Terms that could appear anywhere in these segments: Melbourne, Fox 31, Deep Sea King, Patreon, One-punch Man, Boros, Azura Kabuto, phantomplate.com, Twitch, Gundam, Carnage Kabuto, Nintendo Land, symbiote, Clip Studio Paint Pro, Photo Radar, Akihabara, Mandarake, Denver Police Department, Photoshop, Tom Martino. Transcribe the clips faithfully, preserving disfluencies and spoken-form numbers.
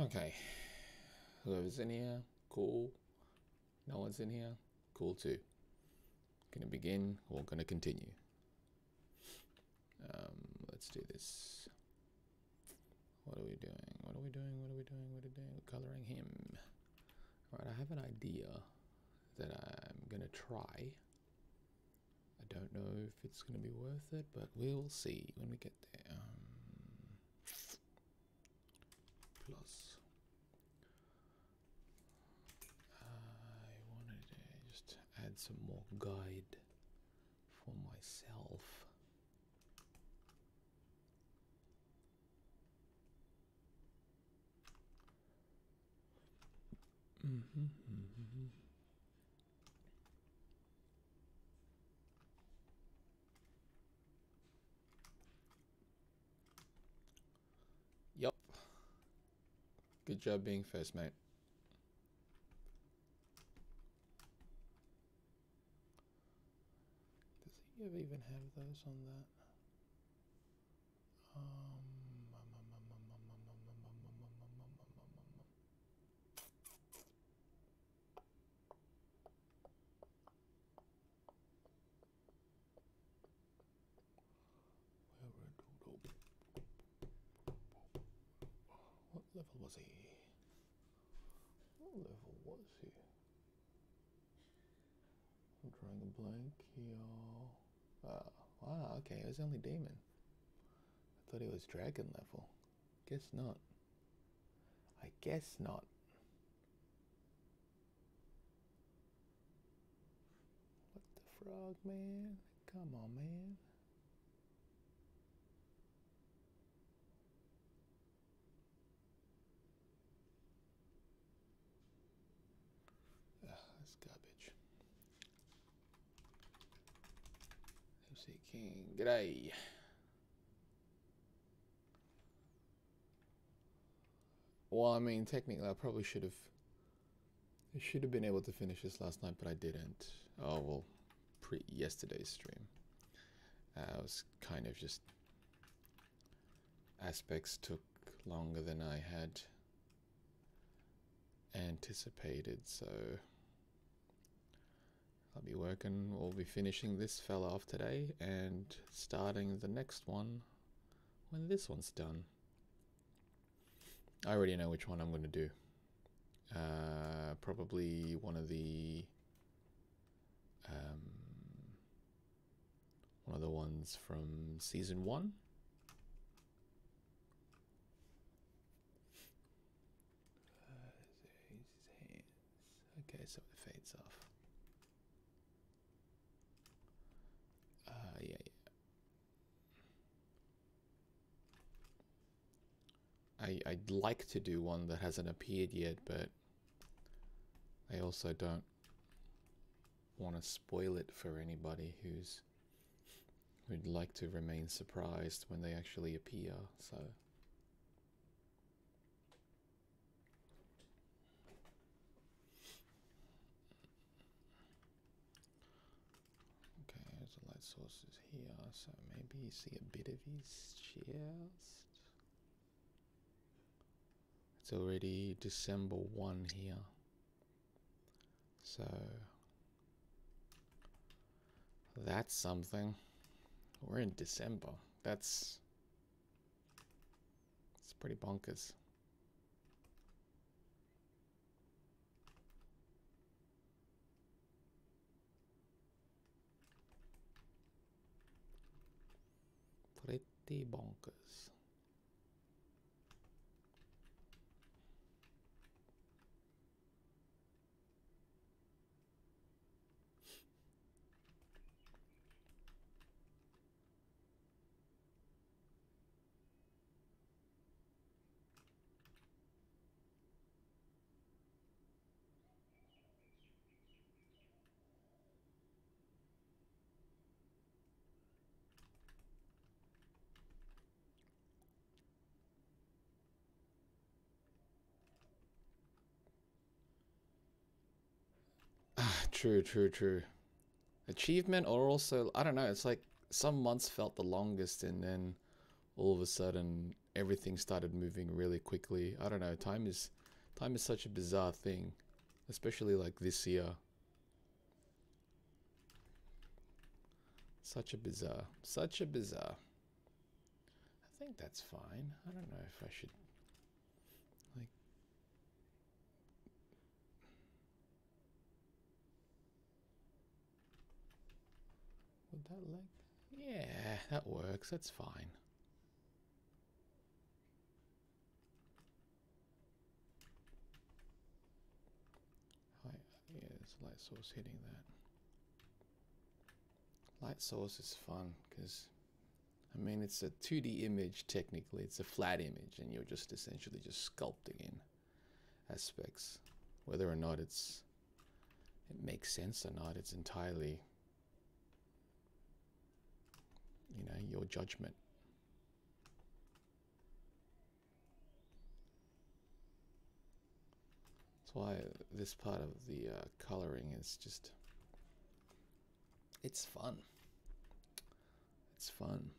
Okay, whoever's in here, cool. No one's in here, cool too. Gonna begin, or gonna continue. Um, let's do this. What are we doing? What are we doing? What are we doing? What are we doing? We're coloring him. All right, I have an idea that I'm gonna try. I don't know if it's gonna be worth it, but we'll see when we get there. Um, plus, I wanted to just add some more guide for myself. Mm-hmm, mm-hmm. Yup. Good job being first, mate. Does he even have those on that? Um, um, um, um, um, um, um, um, um, um, um, um, um, um, um, um, um. What level was he? What level was he? I'm drawing a blank here. Ah, wow, okay, it was only demon. I thought it was dragon level. Guess not. I guess not. What the frog, man? Come on, man. Ugh, that's garbage. Deep Sea King, g'day. Well, I mean, technically, I probably should have. I should have been able to finish this last night, but I didn't. Oh well, pre yesterday's stream. Uh, I was kind of just. Aspects took longer than I had anticipated, so. I'll be working, we'll be finishing this fella off today and starting the next one when this one's done. I already know which one I'm going to do. Uh, probably one of the um, one of the ones from season one. Uh, his hands. Okay, so it fades off. Uh, yeah, yeah. I, I'd like to do one that hasn't appeared yet, but I also don't want to spoil it for anybody who's who'd like to remain surprised when they actually appear, so. Okay, there's a light source here, so maybe you see a bit of his chest. It's already December first here, so that's something. We're in December. That's it's pretty bonkers. Pretty bonkers. True, true, true. Achievement or also, I don't know, it's like some months felt the longest and then all of a sudden everything started moving really quickly. I don't know, time is time is such a bizarre thing, especially like this year. Such a bizarre, such a bizarre. I think that's fine. I don't know if I should, like, would that like, yeah, that works, that's fine. Hi, yeah, there's a light source hitting that. Light source is fun because, I mean, it's a two D image technically. It's a flat image and you're just essentially just sculpting in aspects. Whether or not it's it makes sense or not, it's entirely, you know, your judgment. That's why this part of the uh, coloring is just, it's fun. It's fun.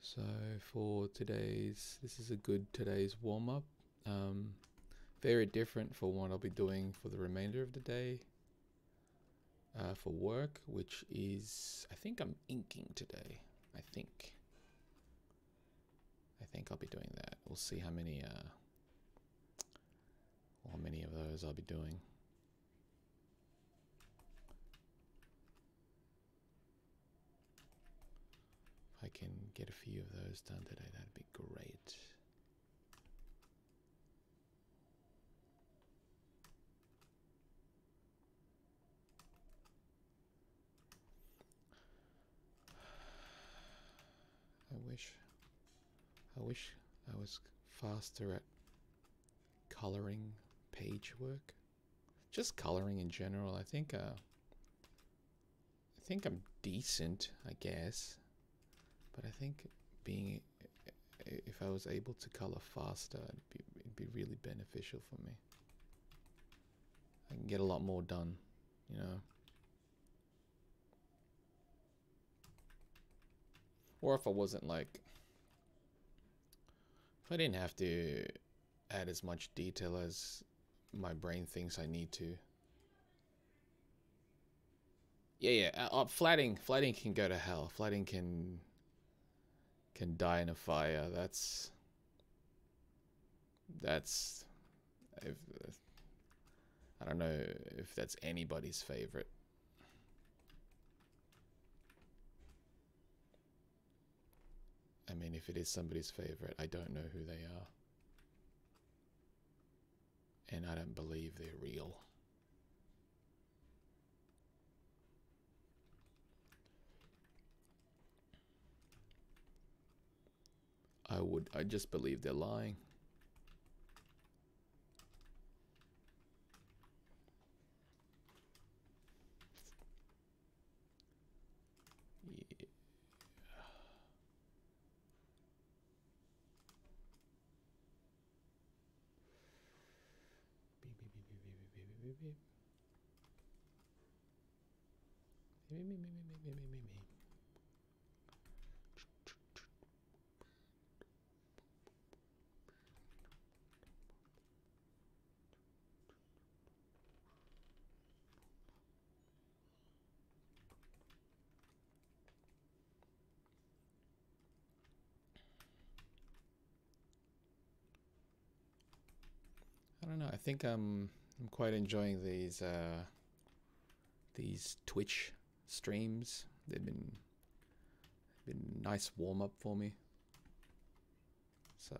So for today's, this is a good today's warm up. Um, very different for what I'll be doing for the remainder of the day. Uh, for work, which is, I think I'm inking today. I think. I think I'll be doing that. We'll see how many, uh, how many of those I'll be doing. If I can get a few of those done today, that'd be great. I wish, I wish I was faster at coloring page work, just coloring in general. I think, uh, I think I'm decent, I guess, but I think being, if I was able to color faster, it'd be, it'd be really beneficial for me. I can get a lot more done, you know. Or if I wasn't like, if I didn't have to add as much detail as my brain thinks I need to. Yeah, yeah, uh, uh, flatting, flatting can go to hell. Flatting can, can die in a fire. That's, that's, if, I don't know if that's anybody's favorite. I mean, if it is somebody's favorite, I don't know who they are. And I don't believe they're real. I would, I just believe they're lying. Yeah. I don't know, I think I'm I'm quite enjoying these uh, these Twitch streams. They've been been nice warm up for me. So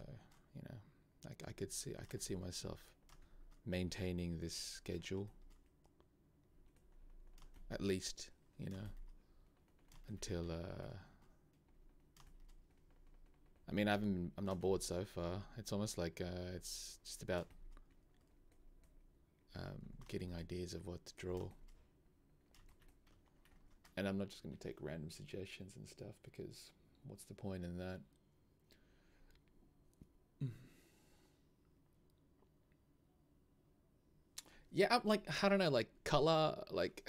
you know, like I could see I could see myself maintaining this schedule at least, you know, until. Uh, I mean, I haven't. I'm not bored so far. It's almost like uh, it's just about. Um, getting ideas of what to draw, and I'm not just going to take random suggestions and stuff because what's the point in that? Yeah, I'm like, I don't know, like color, like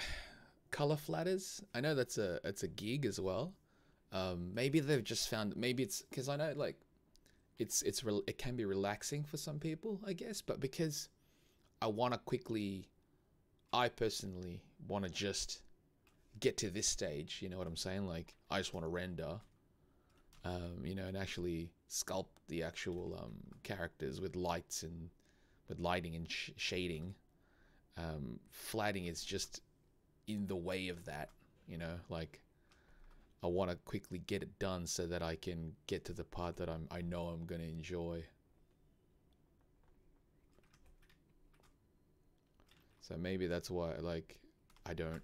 color flatters. I know that's a, it's a gig as well. Um, maybe they've just found, maybe it's because I know like it's, it's, re it can be relaxing for some people, I guess, but because I want to quickly, I personally want to just get to this stage. You know what I'm saying? Like, I just want to render, um, you know, and actually sculpt the actual, um, characters with lights and with lighting and sh shading. Um, flatting is just in the way of that, you know, like I want to quickly get it done so that I can get to the part that I'm, I know I'm going to enjoy. So maybe that's why, like, I don't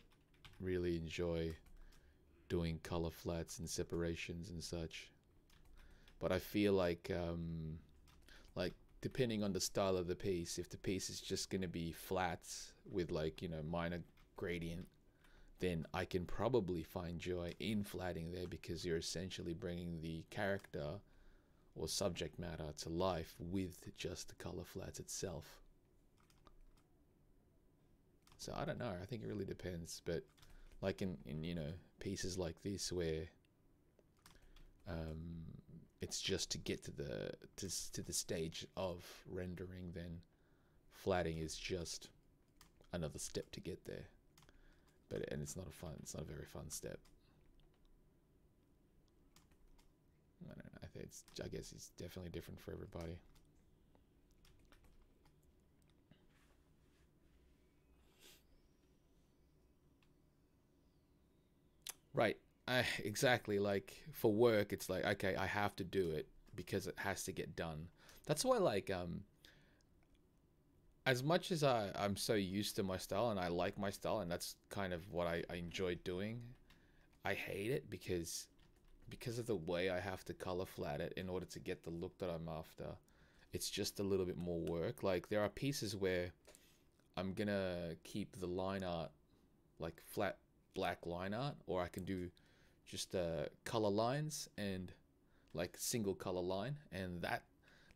really enjoy doing color flats and separations and such, but I feel like, um, like, depending on the style of the piece, if the piece is just going to be flats with like, you know, minor gradient, then I can probably find joy in flatting there because you're essentially bringing the character or subject matter to life with just the color flats itself. So I don't know. I think it really depends, but like in, in you know, pieces like this where Um, it's just to get to the to, to the stage of rendering, then flatting is just another step to get there. But and it's not a fun, it's not a very fun step. I don't know. I think it's, I guess it's definitely different for everybody. Right. Uh, exactly, like for work it's like, okay, I have to do it because it has to get done. That's why, like, um as much as I, I'm so used to my style and I like my style and that's kind of what I, I enjoy doing, I hate it because because of the way I have to color flat it in order to get the look that I'm after. It's just a little bit more work. Like there are pieces where I'm gonna keep the line art, like flat black line art, or I can do just uh, color lines and like single color line, and that,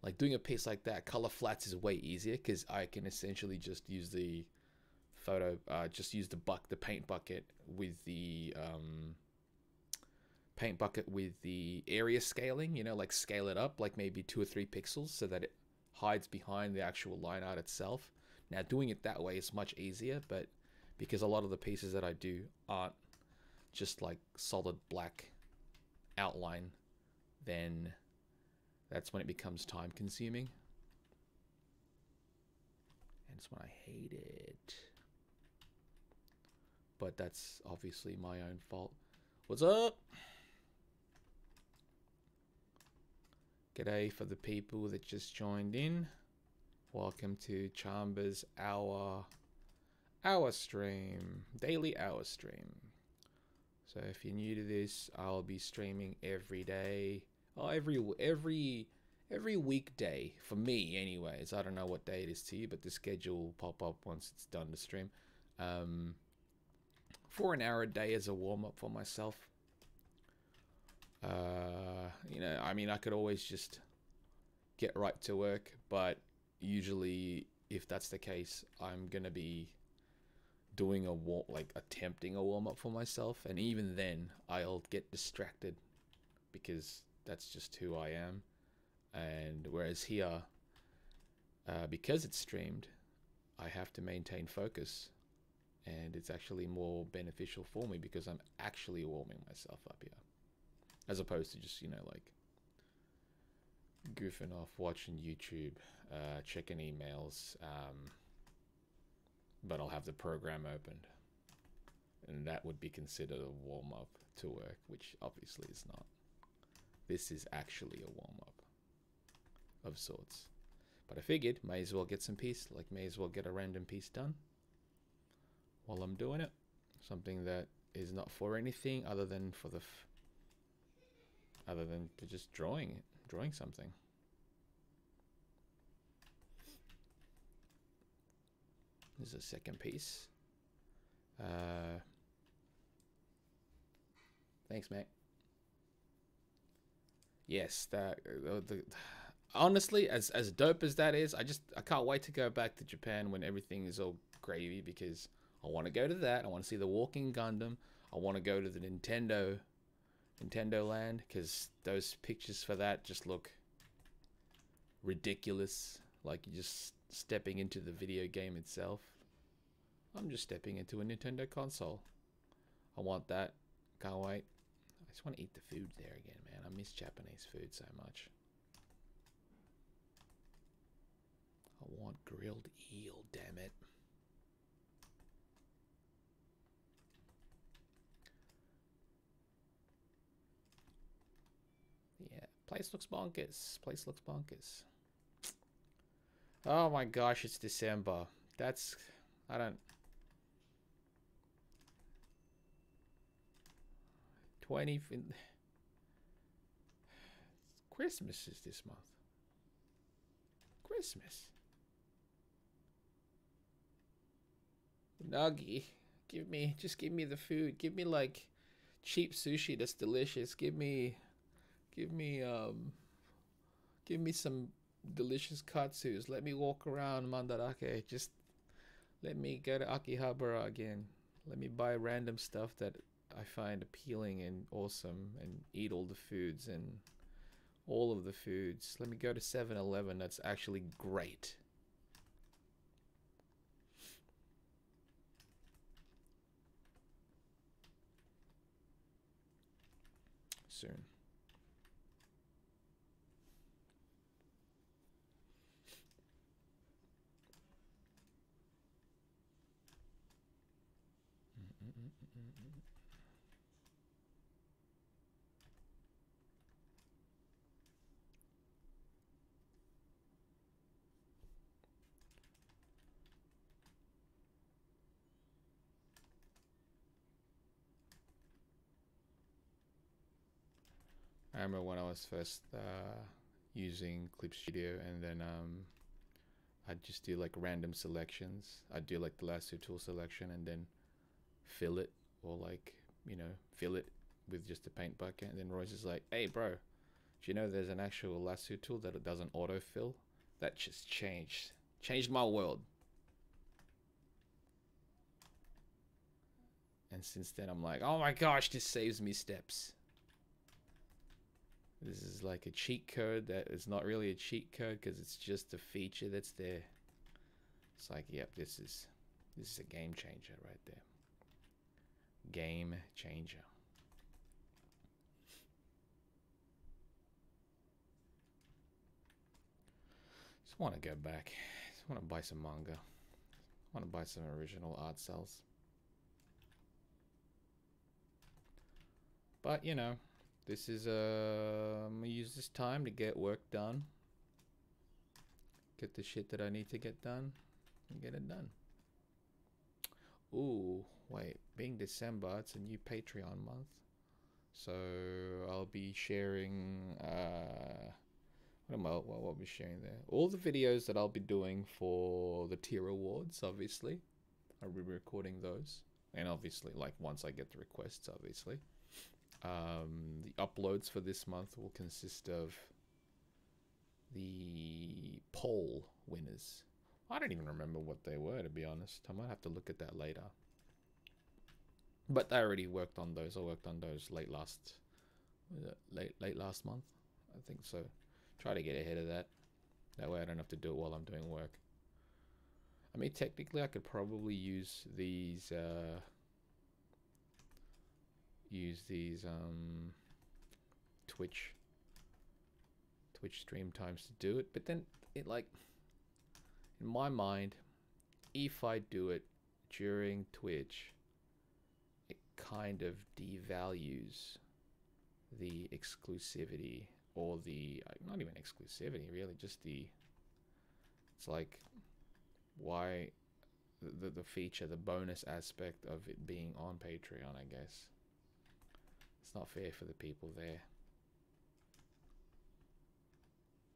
like doing a piece like that, color flats is way easier because I can essentially just use the photo, uh, just use the buck, the paint bucket with the um, paint bucket with the area scaling, you know, like scale it up like maybe two or three pixels so that it hides behind the actual line art itself. Now doing it that way is much easier, but because a lot of the pieces that I do aren't just like solid black outline, then that's when it becomes time consuming. And it's when I hate it. But that's obviously my own fault. What's up? G'day for the people that just joined in. Welcome to Chambers Hour, hour stream, daily hour stream. So if you're new to this, I'll be streaming every day, oh, every every every weekday for me anyways. I don't know what day it is to you, but the schedule will pop up once it's done to stream, um, for an hour a day as a warm-up for myself. Uh, you know, I mean, I could always just get right to work, but usually if that's the case, I'm gonna be doing a warm, like attempting a warm up for myself, and even then I'll get distracted because that's just who I am. And whereas here, uh, because it's streamed, I have to maintain focus, and it's actually more beneficial for me because I'm actually warming myself up here, as opposed to just, you know, like goofing off, watching YouTube, uh, checking emails, um, but I'll have the program opened, and that would be considered a warm up to work, which obviously is not. This is actually a warm up of sorts, but I figured may as well get some piece, like may as well get a random piece done while I'm doing it. Something that is not for anything other than for the, f other than to just drawing it, drawing something. There's a second piece. Uh, thanks, Mac. Yes, that. The, the, honestly, as as dope as that is, I just I can't wait to go back to Japan when everything is all gravy, because I want to go to that. I want to see the walking Gundam. I want to go to the Nintendo Nintendo Land, because those pictures for that just look ridiculous. Like you're just stepping into the video game itself. I'm just stepping into a Nintendo console. I want that. Can't wait. I just want to eat the food there again, man. I miss Japanese food so much. I want grilled eel, damn it. Yeah, place looks bonkers. Place looks bonkers. Oh my gosh, it's December. That's... I don't... twenty... Christmas is this month. Christmas. Nagi, give me... Just give me the food. Give me, like, cheap sushi that's delicious. Give me... Give me, um... Give me some... delicious katsus. Let me walk around Mandarake. Just let me go to Akihabara again. Let me buy random stuff that I find appealing and awesome and eat all the foods and all of the foods. Let me go to seven eleven. That's actually great. Soon. I remember when I was first uh, using Clip Studio, and then um, I'd just do like random selections. I'd do like the lasso tool selection and then fill it, or like, you know, fill it with just a paint bucket. And then Royce is like, hey bro, do you know there's an actual lasso tool that it doesn't autofill? That just changed. Changed my world. And since then I'm like, oh my gosh, this saves me steps. This is like a cheat code that is not really a cheat code, because it's just a feature that's there. It's like, yep, this is this is a game changer right there. Game changer. Just want to go back. Just want to buy some manga. Want to buy some original art cells. But you know, this is uh, I'm gonna use this time to get work done. Get the shit that I need to get done and get it done. Ooh, wait, being December, it's a new Patreon month. So I'll be sharing, uh, what am I, what, what I'll be sharing there? All the videos that I'll be doing for the tier awards, obviously. I'll be recording those. And obviously, like, once I get the requests, obviously. Um, the uploads for this month will consist of the poll winners. I don't even remember what they were, to be honest. I might have to look at that later. But I already worked on those. I worked on those late last, was it late late last month, I think so. Try to get ahead of that. That way I don't have to do it while I'm doing work. I mean, technically, I could probably use these. Uh, use these um, Twitch Twitch stream times to do it, but then it like. In my mind, if I do it during Twitch, it kind of devalues the exclusivity, or the, not even exclusivity really, just the, it's like, why the, the feature, the bonus aspect of it being on Patreon, I guess. It's not fair for the people there.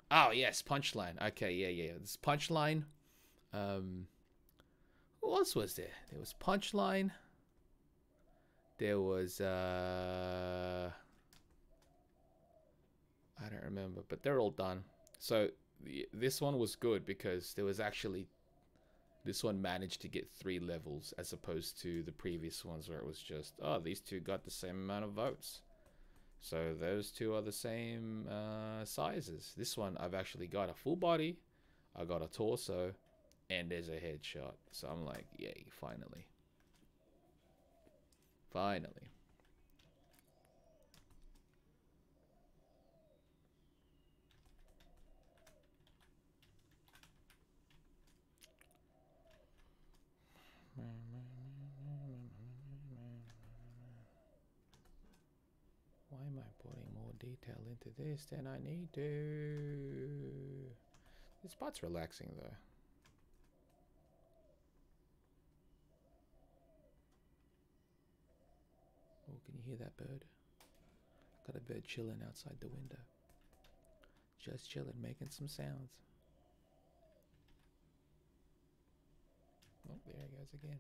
Oh, yes, Punchline. Okay, yeah, yeah. This Punchline. Um, who else was there? There was Punchline. There was... Uh, I don't remember, but they're all done. So, the, this one was good because there was actually This one managed to get three levels as opposed to the previous ones where it was just, oh, these two got the same amount of votes, so those two are the same uh, sizes. This one, I've actually got a full body, I got a torso, and there's a headshot. So I'm like, yay, finally. Finally. Why am I putting more detail into this than I need to? This part's relaxing though. Oh, can you hear that bird? I got a bird chilling outside the window. Just chilling, making some sounds. Oh, there he goes again.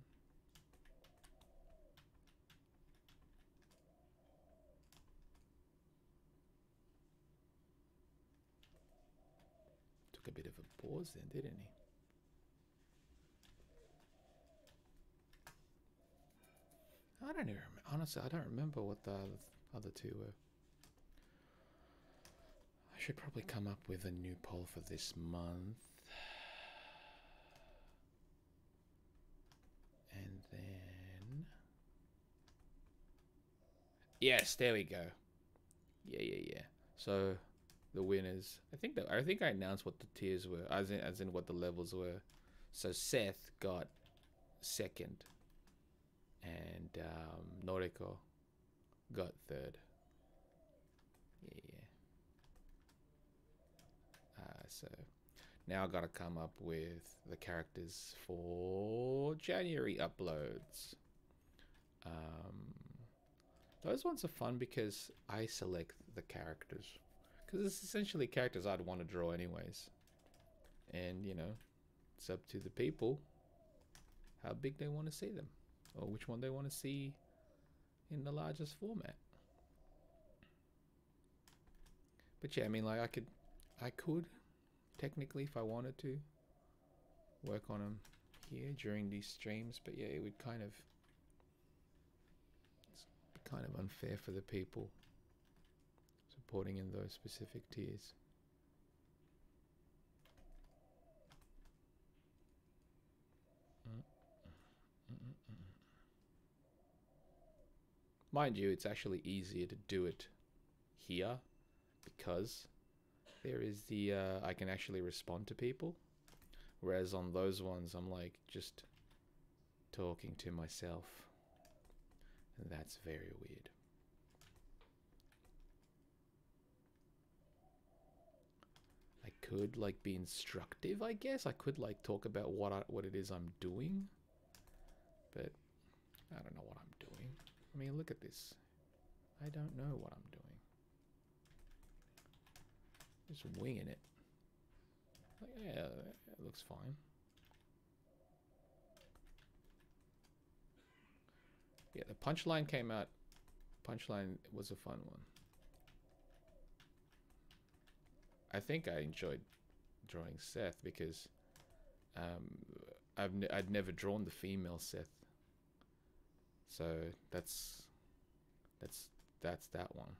Took a bit of a pause then, didn't he? I don't even remember. Honestly, I don't remember what the other two were. I should probably come up with a new poll for this month. And then... yes, there we go. Yeah, yeah, yeah. So, the winners... I think that I think I announced what the tiers were, as in, as in what the levels were. So, Seth got second. And um, Noriko got third. Yeah, yeah. Uh, so now I gotta come up with the characters for January uploads. Um, those ones are fun because I select the characters, because it's essentially characters I'd want to draw anyways. And you know, it's up to the people how big they want to see them, or which one they want to see in the largest format. But yeah, I mean, like I could, I could technically, if I wanted to, work on them here during these streams, but yeah, it would kind of, it's kind of unfair for the people supporting in those specific tiers. Mm. Mm-mm-mm. Mind you, it's actually easier to do it here because there is the, uh, I can actually respond to people. Whereas on those ones, I'm like just talking to myself. And that's very weird. I could like be instructive, I guess. I could like talk about what, I, what it is I'm doing. But I don't know what I'm doing. I mean, look at this. I don't know what I'm doing. Just winging it. Like, yeah, it looks fine. Yeah, the punchline came out. Punchline was a fun one. I think I enjoyed drawing Seth because um, I've n I'd never drawn the female Seth. So that's that's that's that one.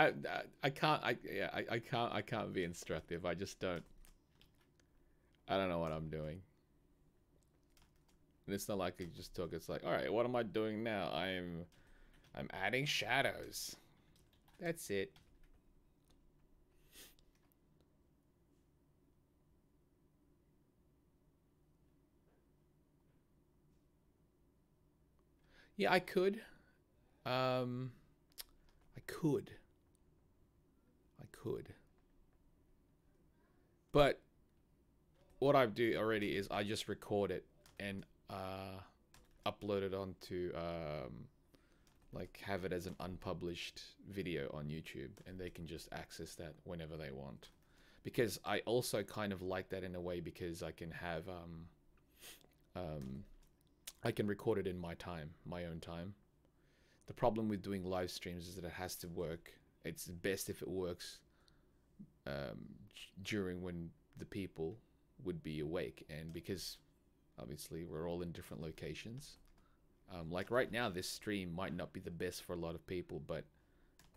I, I I can't I yeah I, I can't I can't be instructive. I just don't I don't know what I'm doing. And it's not like I just took, it's like, all right, what am I doing now? I'm I'm adding shadows. That's it. Yeah, I could. Um I could. I could. But what I do already is I just record it and uh, upload it onto, um, like, have it as an unpublished video on YouTube, and they can just access that whenever they want. because I also kind of like that in a way, because I can have um, um, I can record it in my time, my own time. The problem with doing live streams is that it has to work. It's best if it works um, during when the people would be awake, and because obviously we're all in different locations. Um, like right now, this stream might not be the best for a lot of people, but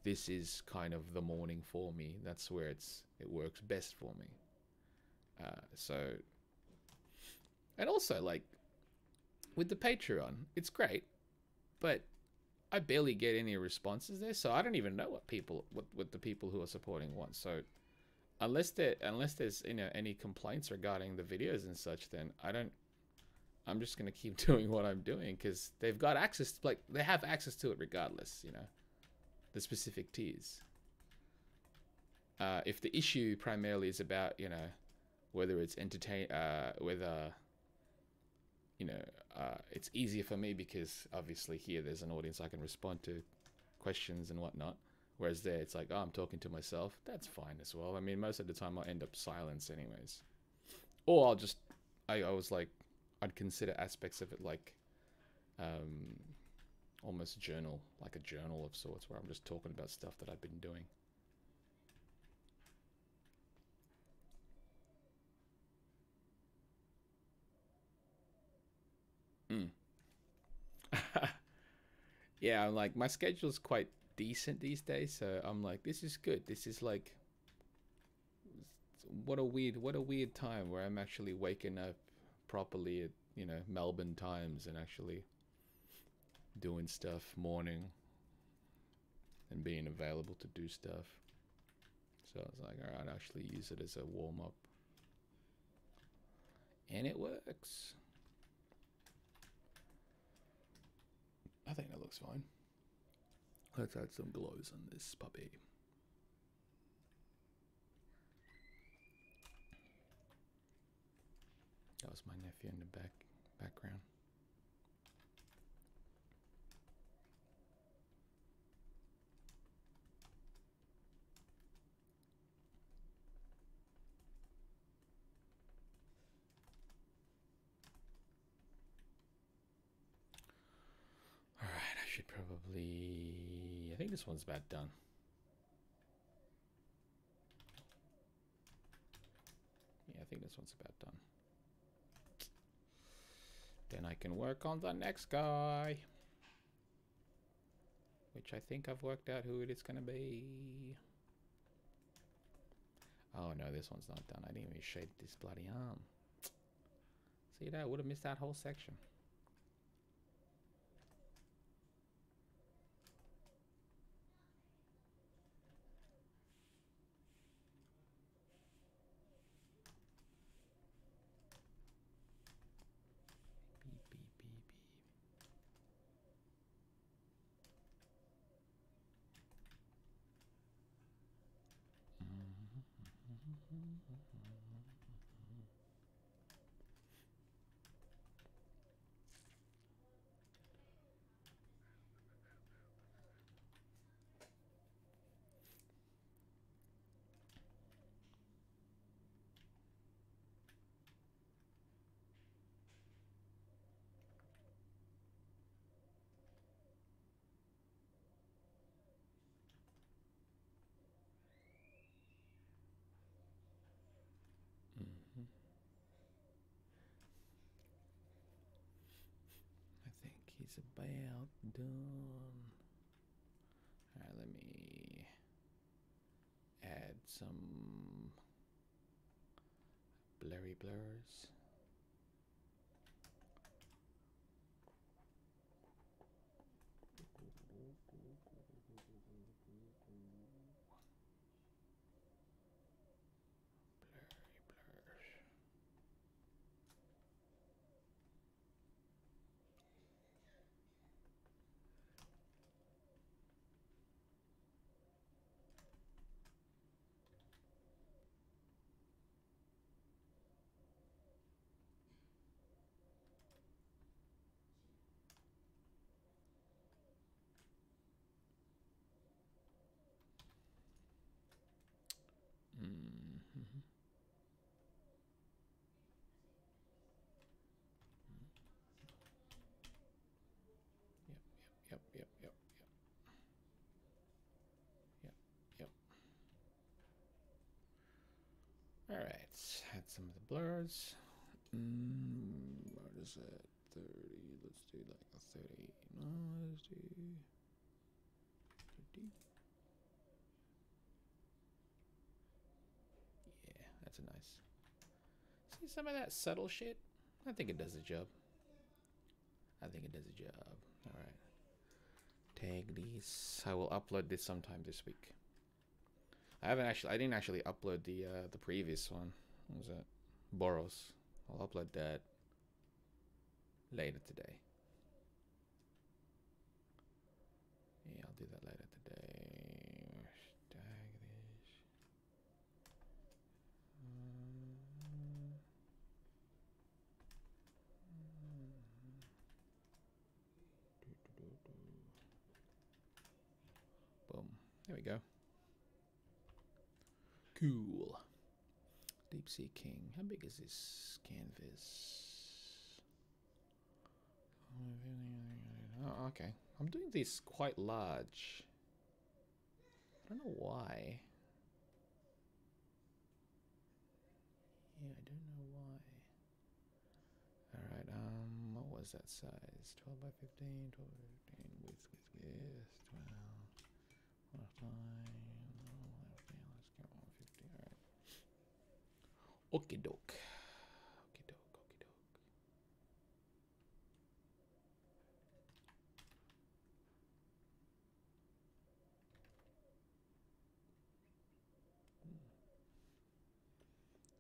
this is kind of the morning for me. That's where it's it works best for me. Uh, so, and also like with the Patreon, it's great, but I barely get any responses there, so I don't even know what people what what the people who are supporting want. So, unless there unless there's you know any complaints regarding the videos and such, then I don't. I'm just gonna keep doing what I'm doing because they've got access, to, like they have access to it regardless, you know, the specific tiers. Uh, if the issue primarily is about, you know, whether it's entertain, uh, whether, you know, uh, it's easier for me because obviously here there's an audience I can respond to questions and whatnot. Whereas there it's like, oh, I'm talking to myself. That's fine as well. I mean, most of the time I'll end up silence anyways, or I'll just, I, I was like, I'd consider aspects of it like um, almost journal, like a journal of sorts, where I'm just talking about stuff that I've been doing. Mm. Yeah, I'm like, my schedule's quite decent these days, so I'm like, this is good. This is like, what a weird, what a weird time where I'm actually waking up properly at, you know, Melbourne times and actually doing stuff morning and being available to do stuff. So I was like, all right, I actually use it as a warm up. And it works. I think that looks fine. Let's add some glows on this puppy. That was my nephew in the back background. All right, I should probably, I think this one's about done. Yeah, I think this one's about done. Then I can work on the next guy, which I think I've worked out who it is gonna be. Oh no, this one's not done. I didn't even shade this bloody arm. See that? I would have missed that whole section. He's about done. All right, let me add some blurry blurs. some of the blurs. Mm, what is it? thirty. Let's do like a thirty. No, let's do fifty. Yeah, that's a nice. See some of that subtle shit? I think it does the job. I think it does the job. Alright. Tag these. I will upload this sometime this week. I haven't actually I didn't actually upload the uh, the previous one. What was that? Boros. I'll upload that later today. Yeah, I'll do that later today. Tag this. Um, Boom. There we go. Cool. Deep Sea King. How big is this canvas? Oh, okay. I'm doing this quite large. I don't know why. Yeah, I don't know why. Alright, um, what was that size? twelve by fifteen, twelve by fifteen, width, width, width, twelve. Let's get one fifty. All right. Okie doke. Okie doke. Okie doke.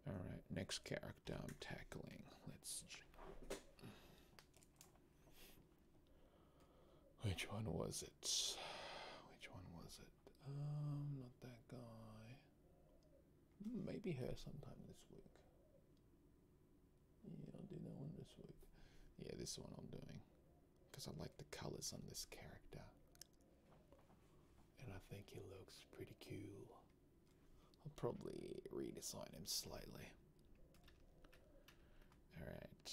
All right. Next character I'm tackling. Let's. Which one was it? Which one was it? Um, not that guy. Maybe her sometime this week. Yeah, I'll do that one this week. Yeah, this one I'm doing. Because I like the colors on this character. And I think he looks pretty cool. I'll probably redesign him slightly. Alright.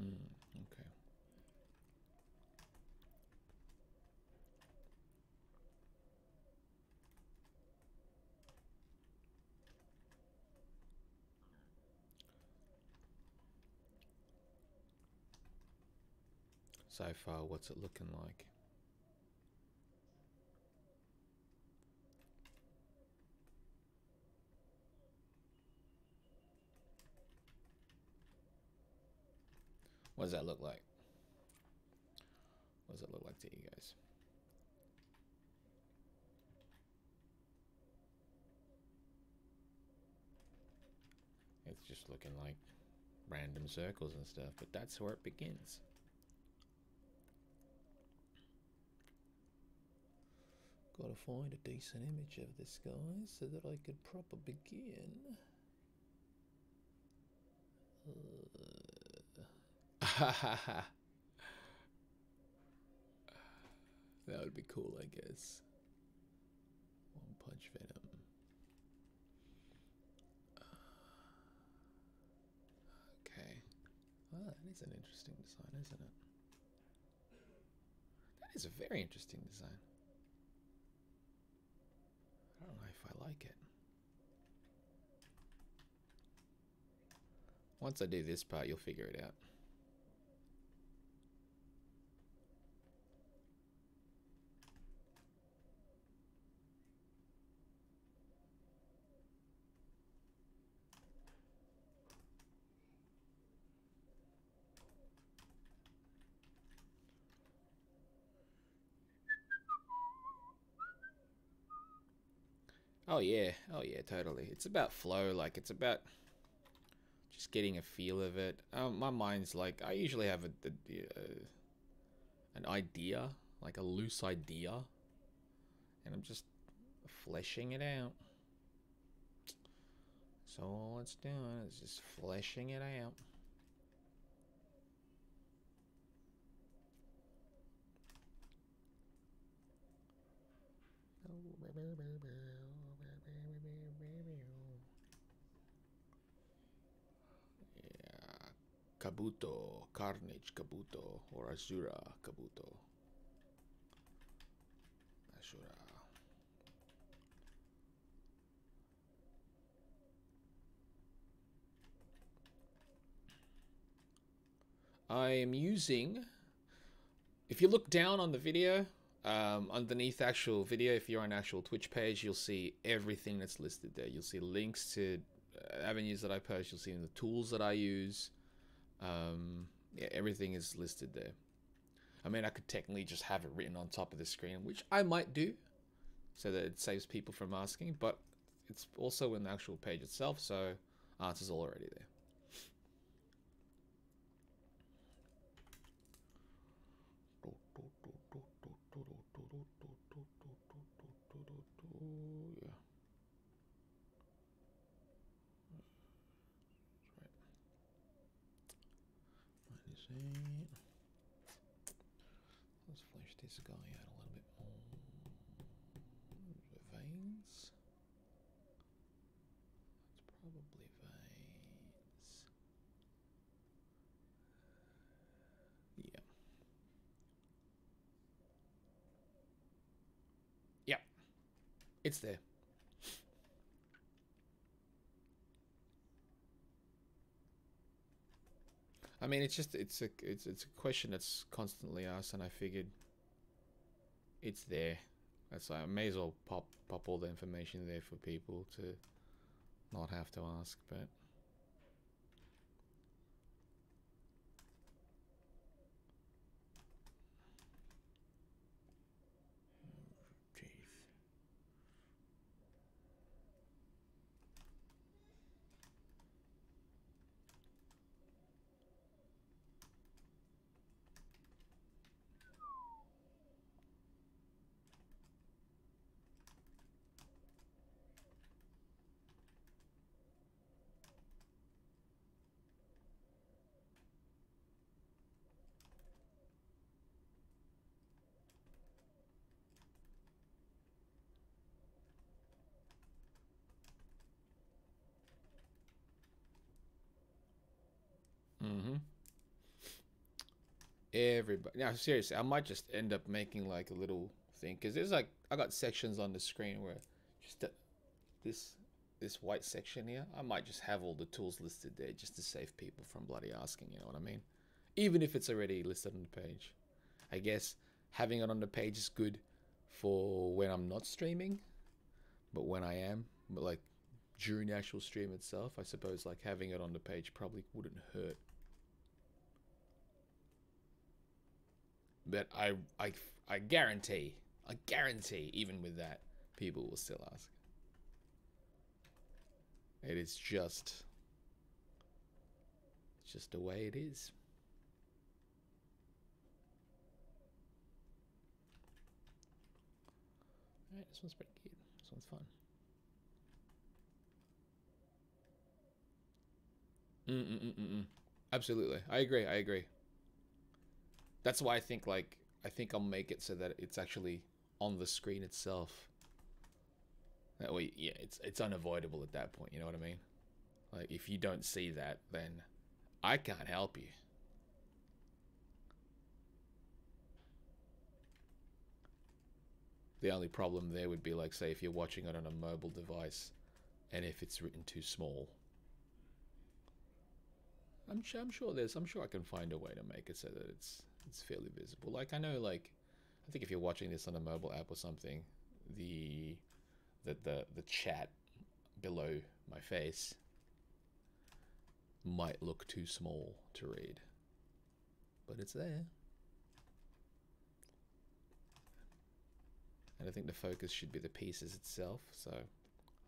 Mm, okay. So far, what's it looking like? What does that look like? What does it look like to you guys? It's just looking like random circles and stuff, but that's where it begins. Gotta find a decent image of this guy so that I could proper begin. Uh. That would be cool, I guess. One punch Venom. Uh, okay. Well, that is an interesting design, isn't it? That is a very interesting design. I don't know if I like it. Once I do this part, you'll figure it out. Oh yeah, oh yeah, totally. It's about flow, like it's about just getting a feel of it. Um, my mind's like, I usually have a, a, a, an idea, like a loose idea, and I'm just fleshing it out. So all it's doing is just fleshing it out. Yeah, Kabuto, Carnage Kabuto, or Azura Kabuto. Azura. I am using, if you look down on the video, Um, underneath actual video, if you're on actual Twitch page, you'll see everything that's listed there. You'll see links to uh, avenues that I post. You'll see the tools that I use. Um, yeah, everything is listed there. I mean, I could technically just have it written on top of the screen, which I might do so that it saves people from asking, but it's also in the actual page itself, so answers all already there. Let's flesh this guy out a little bit more. Veins. It's probably veins. Yeah. Yeah. It's there. I mean, it's just, it's a, it's, it's a question that's constantly asked, and I figured it's there. That's why I may as well pop, pop all the information there for people to not have to ask, but. Everybody, now seriously, I might just end up making like a little thing, because there's like, I got sections on the screen where just the, this this white section here, I might just have all the tools listed there just to save people from bloody asking, you know what I mean? Even if it's already listed on the page. I guess having it on the page is good for when I'm not streaming, but when I am, but like during the actual stream itself, I suppose like having it on the page probably wouldn't hurt. But I, I, I guarantee, I guarantee, even with that, people will still ask. It is just, it's just the way it is. All right, this one's pretty cute. This one's fun. Mm mm mm mm. Absolutely, I agree. I agree. That's why I think, like, I think I'll make it so that it's actually on the screen itself. That way, yeah, it's it's unavoidable at that point, you know what I mean? Like, if you don't see that, then I can't help you. The only problem there would be, like, say, if you're watching it on a mobile device, and if it's written too small. I'm sure, I'm sure there's, I'm sure I can find a way to make it so that it's it's fairly visible. Like, I know, like, I think if you're watching this on a mobile app or something, the the the, the chat below my face might look too small to read, but it's there. And I think the focus should be the pieces itself, so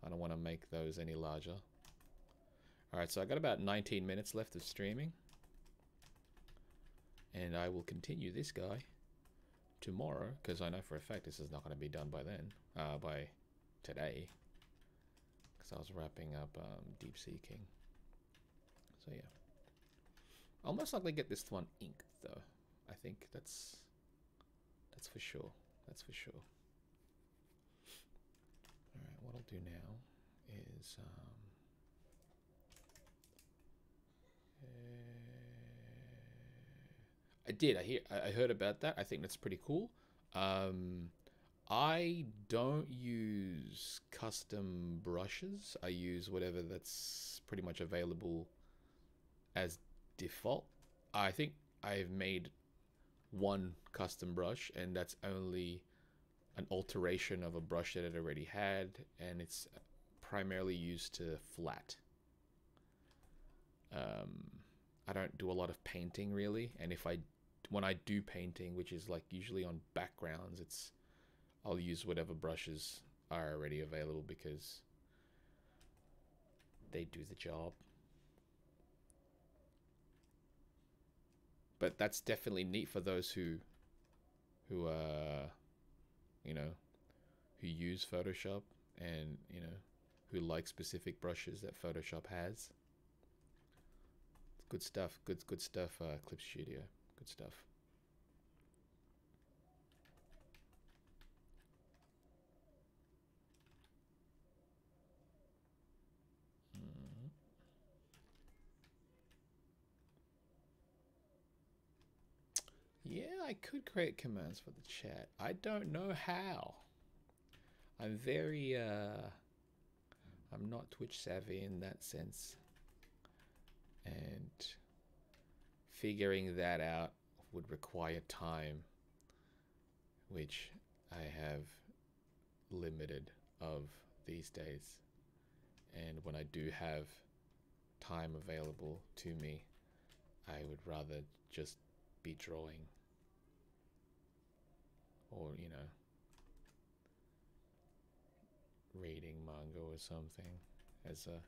I don't want to make those any larger. Alright, so I got about nineteen minutes left of streaming. And I will continue this guy tomorrow, because I know for a fact this is not going to be done by then, uh, by today. Because I was wrapping up um, Deep Sea King. So yeah. I'll most likely get this one inked though. I think that's, that's for sure. That's for sure. Alright, what I'll do now is... Um, Uh, I did. I hear. I heard about that. I think that's pretty cool. Um, I don't use custom brushes. I use whatever that's pretty much available as default. I think I've made one custom brush, and that's only an alteration of a brush that it already had, and it's primarily used to flat. Um, I don't do a lot of painting really, and if I, when I do painting, which is like usually on backgrounds, it's, I'll use whatever brushes are already available because they do the job. But that's definitely neat for those who, who, uh, you know, who use Photoshop and, you know, who like specific brushes that Photoshop has. Good stuff, good good stuff, uh, Clip Studio. Good stuff. Mm-hmm. Yeah, I could create commands for the chat. I don't know how. I'm very, uh, I'm not Twitch savvy in that sense. And figuring that out would require time, which I have limited of these days. And when I do have time available to me, I would rather just be drawing or, you know, reading manga or something. As a,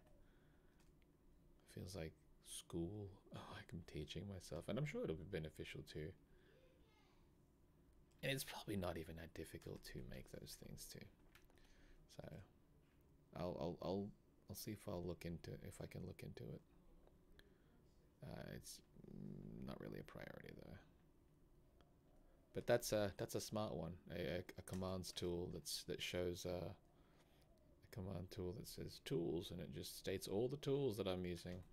feels like school, oh, like I'm teaching myself, and I'm sure it'll be beneficial too. And it's probably not even that difficult to make those things too. So I'll I'll I'll, I'll see if I'll look into if I can look into it. Uh, it's not really a priority though. But that's a that's a smart one, a, a, a commands tool that's that shows uh, a command tool that says tools, and it just states all the tools that I'm using.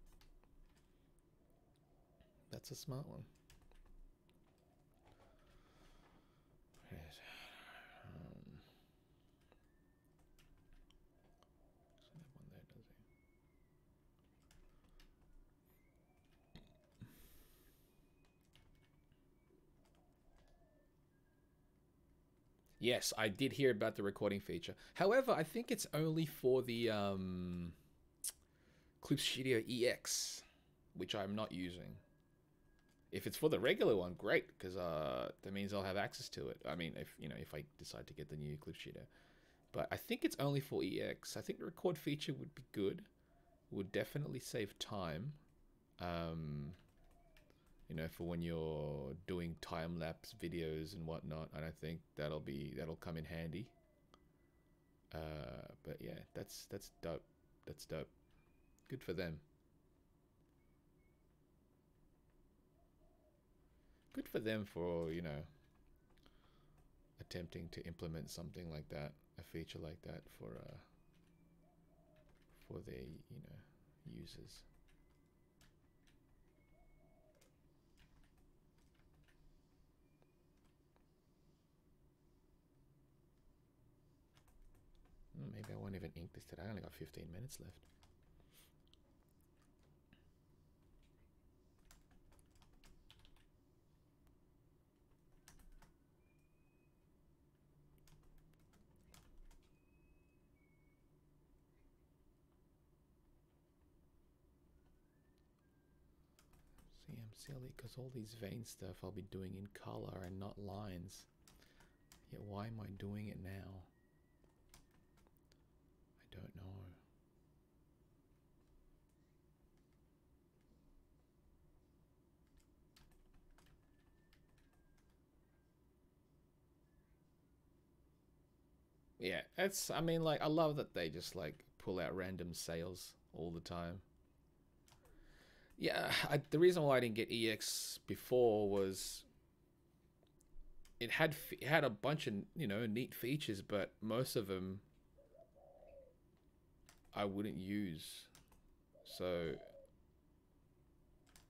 That's a smart one. Um, doesn't have one there, does he? Yes, I did hear about the recording feature. However, I think it's only for the um, Clip Studio E X, which I'm not using. If it's for the regular one, great, because uh, that means I'll have access to it. I mean, if you know, if I decide to get the new Clip Studio, but I think it's only for E X. I think the record feature would be good. It would definitely save time. Um, you know, for when you're doing time lapse videos and whatnot, and I think that'll be that'll come in handy. Uh, but yeah, that's that's dope. That's dope. Good for them. Good for them for, you know, attempting to implement something like that, a feature like that for uh, for their, you know, users. Maybe I won't even ink this today. I only got fifteen minutes left. I'm silly because all these vein stuff I'll be doing in color and not lines. Yet why am I doing it now? I don't know. Yeah, it's, I mean, like, I love that they just, like, pull out random sales all the time. Yeah, I, the reason why I didn't get E X before was it had it had a bunch of, you know, neat features, but most of them I wouldn't use. So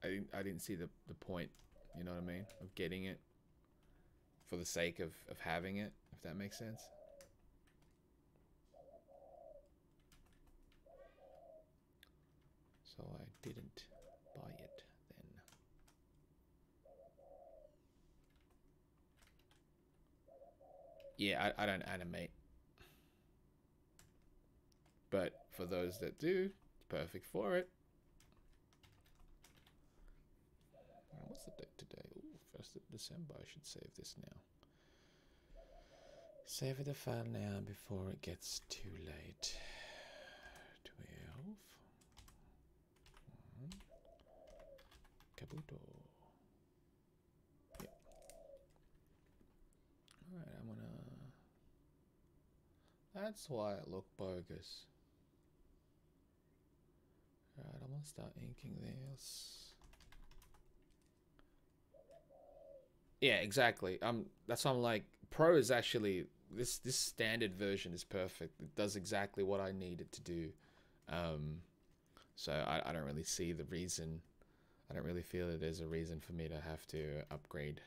I didn't, I didn't see the, the point, you know what I mean, of getting it for the sake of, of having it, if that makes sense. So I didn't buy it then. Yeah, I, I don't animate. But for those that do, it's perfect for it. What's the date today? Ooh, first of December. I should save this now. Save the file now before it gets too late. twelve. Kabuto. Yep. Alright, I'm gonna... That's why it looked bogus. Alright, I'm gonna start inking this. Yeah, exactly. Um, that's why I'm like, Pro is actually... This, this standard version is perfect. It does exactly what I need it to do. Um... So I, I don't really see the reason. I don't really feel that there's a reason for me to have to upgrade.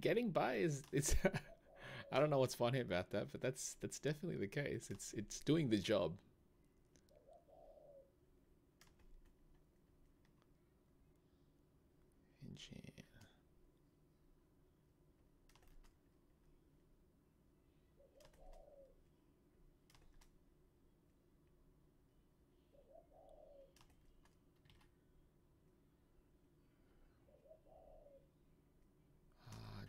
Getting by is it's I don't know what's funny about that, but that's that's definitely the case. It's it's doing the job. Engine.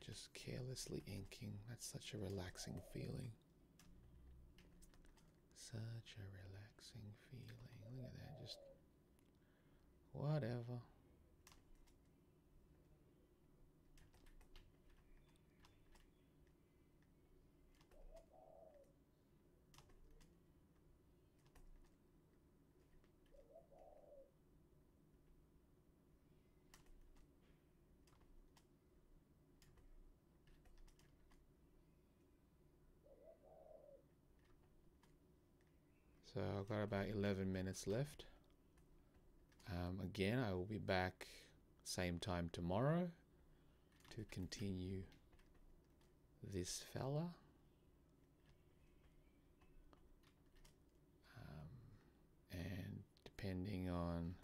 Just carelessly inking. That's such a relaxing feeling. Such a relaxing feeling. Look at that. Just whatever. So I've got about eleven minutes left. Um, again, I will be back same time tomorrow to continue this fella. Um, and depending on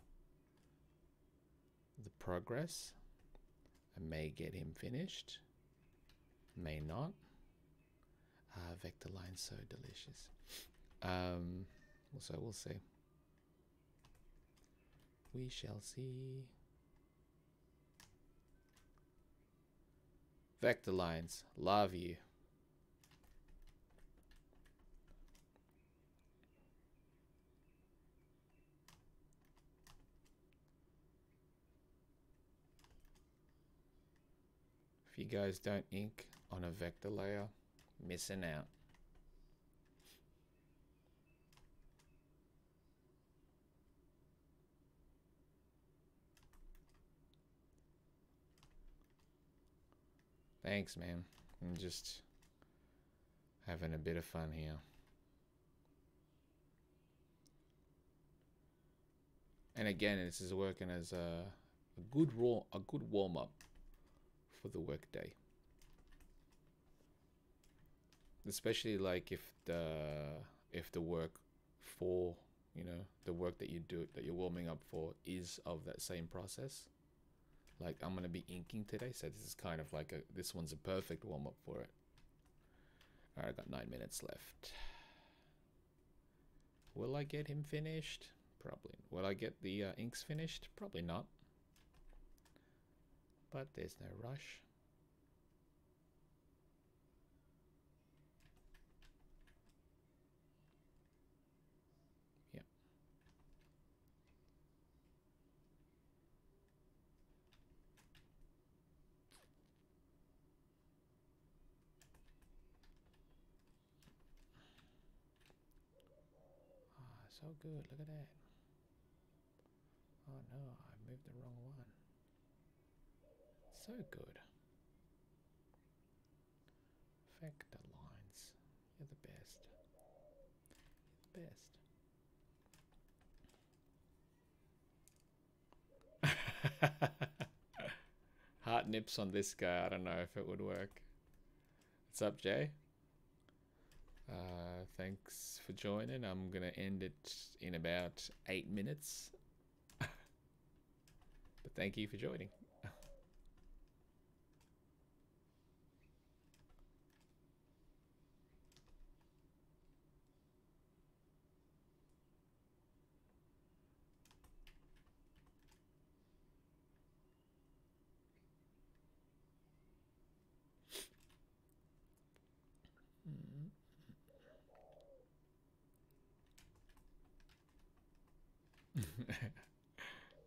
the progress, I may get him finished, may not. Ah, vector line's so delicious. Um, so we'll see. We shall see. Vector lines, love you. If you guys don't ink on a vector layer, missing out. Thanks, man. I'm just having a bit of fun here. And again, this is working as a, a good raw, a good warm up for the workday. Especially like if the if the work for, you know, the work that you do, that you're warming up for, is of that same process. Like, I'm going to be inking today, so this is kind of like a, this one's a perfect warm-up for it. All right, I got nine minutes left. Will I get him finished? Probably. Will I get the uh, inks finished? Probably not. But there's no rush. So good, look at that. Oh no, I moved the wrong one. So good. Vector lines. You're the best. You're the best. Heart nips on this guy, I don't know if it would work. What's up, Jay? Uh, thanks for joining. I'm gonna end it in about eight minutes. But thank you for joining.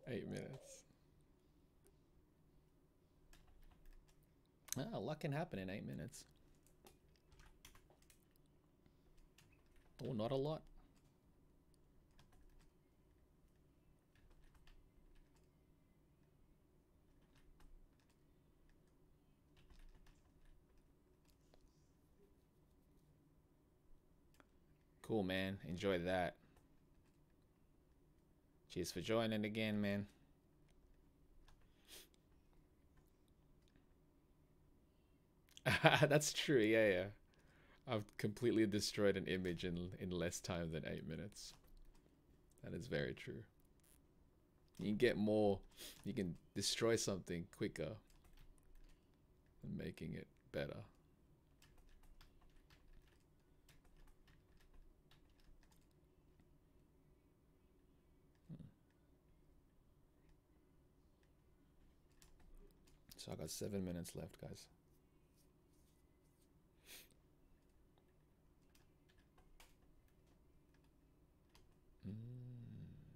Eight minutes. Ah, a lot can happen in eight minutes. Or not a lot. Cool, man. Enjoy that. Cheers for joining again, man. That's true, yeah, yeah. I've completely destroyed an image in, in less time than eight minutes. That is very true. You can get more, you can destroy something quicker than making it better. So I got seven minutes left, guys. Mm,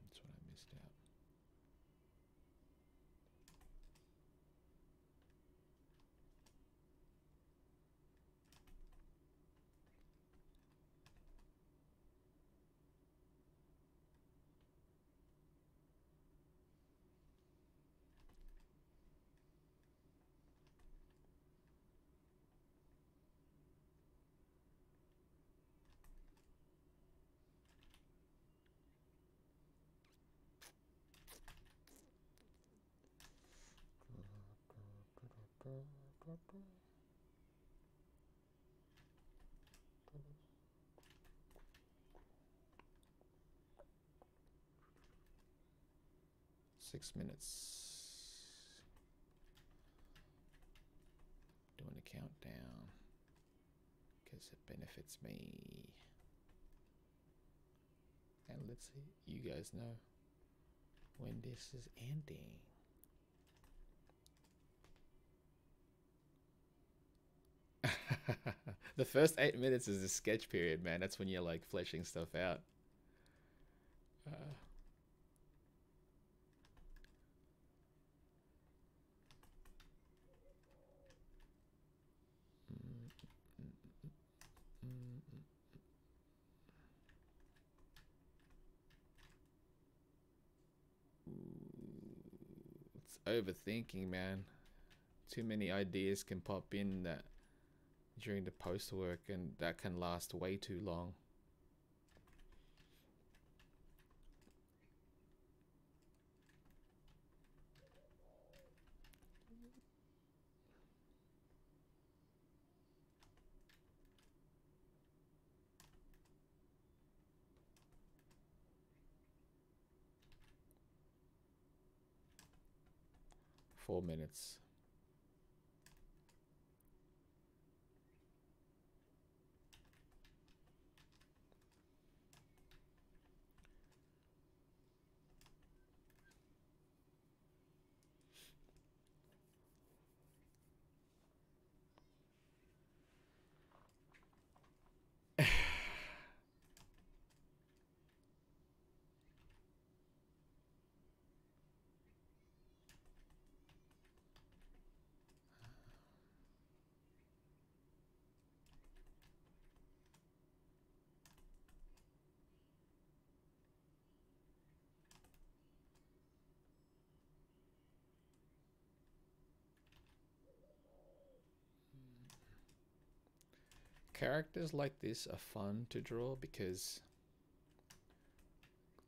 that's what I missed out. Six minutes. Doing a countdown because it benefits me. And let's see, you guys know when this is ending. The first eight minutes is the sketch period, man. That's when you're like fleshing stuff out. Uh, it's overthinking, man. Too many ideas can pop in that during the post work, and that can last way too long. Four minutes. Characters like this are fun to draw because,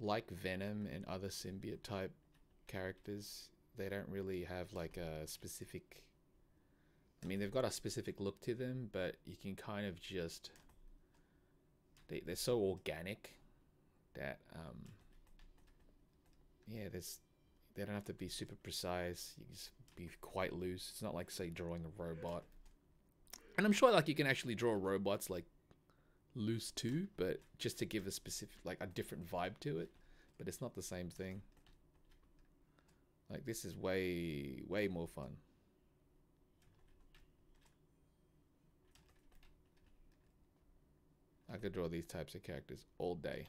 like Venom and other symbiote type characters, they don't really have like a specific, I mean they've got a specific look to them, but you can kind of just, they, they're so organic that um, yeah, there's, they don't have to be super precise, you can just be quite loose. It's not like, say, drawing a robot. And I'm sure like you can actually draw robots like loose too, but just to give a specific, like a different vibe to it, but it's not the same thing. Like this is way, way more fun. I could draw these types of characters all day.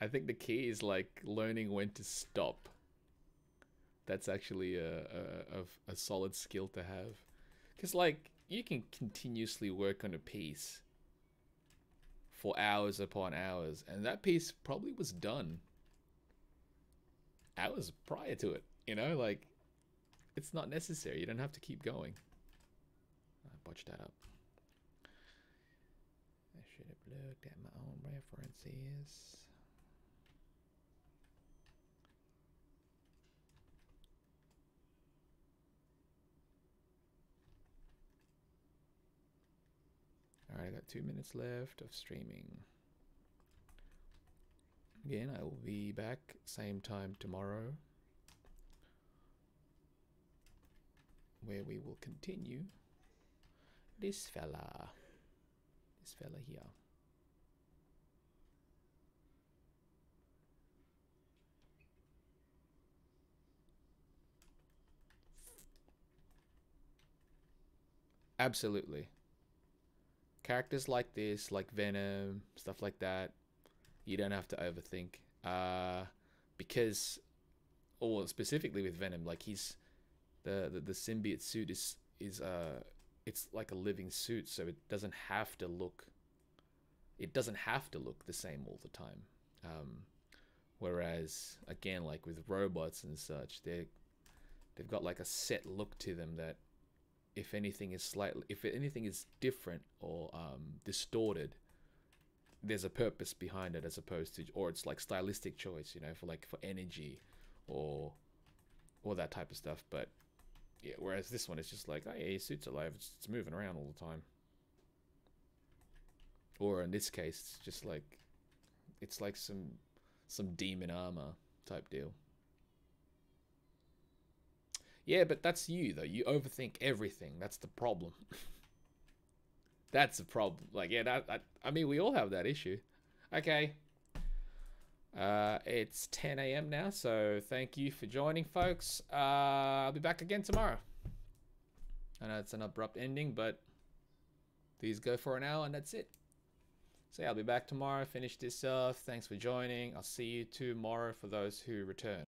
I think the key is like learning when to stop. That's actually a, a, a solid skill to have. Because like you can continuously work on a piece for hours upon hours. And that piece probably was done hours prior to it. You know, like it's not necessary. You don't have to keep going. I botched that up. I should have looked at my own references. Alright, I got two minutes left of streaming. Again, I will be back same time tomorrow, where we will continue this fella. This fella here. Absolutely. Characters like this, like Venom, stuff like that, you don't have to overthink. Uh, because, or specifically with Venom, like he's the the, the symbiote suit is is uh. It's like a living suit, so it doesn't have to look, it doesn't have to look the same all the time. Um, whereas, again, like with robots and such, they they've got like a set look to them that, if anything is slightly, if anything is different or um, distorted, there's a purpose behind it, as opposed to, or it's like stylistic choice, you know, for like for energy, or all that type of stuff, but. Yeah, whereas this one is just like, oh yeah, your suit's alive, it's, it's moving around all the time. Or in this case, it's just like, it's like some, some demon armor type deal. Yeah, but that's you though, you overthink everything, that's the problem. That's the problem, like yeah, that, I, I mean, we all have that issue. Okay. Uh, it's ten A M now, so thank you for joining, folks. Uh, I'll be back again tomorrow. I know it's an abrupt ending, but these go for an hour and that's it. So yeah, I'll be back tomorrow, finish this off. Thanks for joining. I'll see you tomorrow for those who return.